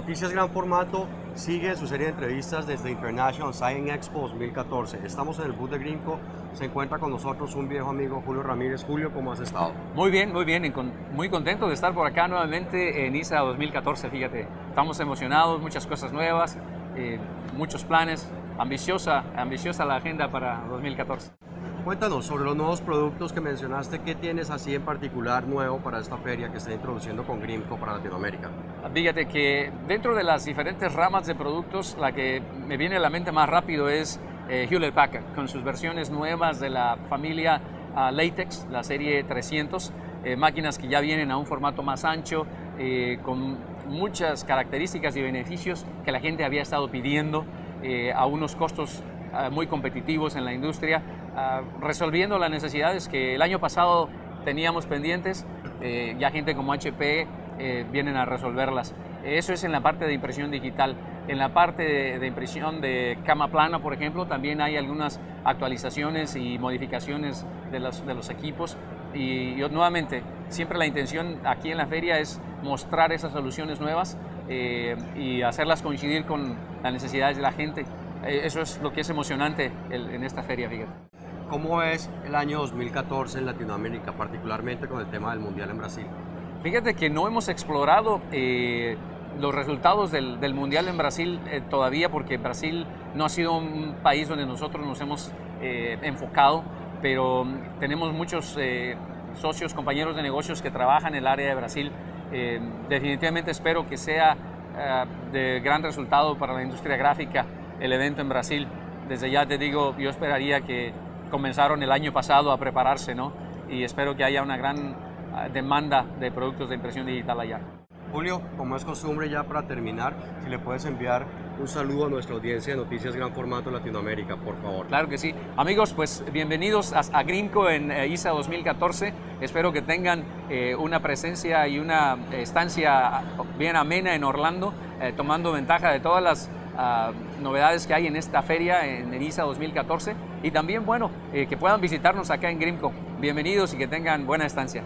Noticias Gran Formato sigue su serie de entrevistas desde International Sign Expo 2014. Estamos en el booth de Grimco. Se encuentra con nosotros un viejo amigo, Julio Ramírez. Julio, ¿cómo has estado? Muy bien, muy contento de estar por acá nuevamente en ISA 2014, fíjate. Estamos emocionados, muchas cosas nuevas, muchos planes, ambiciosa la agenda para 2014. Cuéntanos sobre los nuevos productos que mencionaste. ¿Qué tienes así en particular nuevo para esta feria que está introduciendo con Grimco para Latinoamérica? Fíjate que dentro de las diferentes ramas de productos, la que me viene a la mente más rápido es Hewlett Packard, con sus versiones nuevas de la familia Latex, la serie 300, máquinas que ya vienen a un formato más ancho, con muchas características y beneficios que la gente había estado pidiendo, a unos costos muy competitivos en la industria, resolviendo las necesidades que el año pasado teníamos pendientes. Ya gente como HP vienen a resolverlas. Eso es en la parte de impresión digital. En la parte de impresión de cama plana, por ejemplo, también hay algunas actualizaciones y modificaciones de los equipos. Y nuevamente, siempre la intención aquí en la feria es mostrar esas soluciones nuevas y hacerlas coincidir con las necesidades de la gente. Eso es lo que es emocionante en esta feria, fíjate. ¿Cómo es el año 2014 en Latinoamérica, particularmente con el tema del Mundial en Brasil? Fíjate que no hemos explorado los resultados del Mundial en Brasil todavía, porque Brasil no ha sido un país donde nosotros nos hemos enfocado, pero tenemos muchos socios, compañeros de negocios que trabajan en el área de Brasil. Definitivamente espero que sea de gran resultado para la industria gráfica el evento en Brasil. Desde ya te digo, yo esperaría que comenzaron el año pasado a prepararse, ¿no? Y espero que haya una gran demanda de productos de impresión digital allá. Julio, como es costumbre ya para terminar, si le puedes enviar un saludo a nuestra audiencia de Noticias Gran Formato Latinoamérica, por favor. Claro que sí. Amigos, pues bienvenidos a Grimco en ISA 2014. Espero que tengan una presencia y una estancia bien amena en Orlando, tomando ventaja de todas las novedades que hay en esta feria en ISA 2014 y también, bueno, que puedan visitarnos acá en Grimco. Bienvenidos y que tengan buena estancia.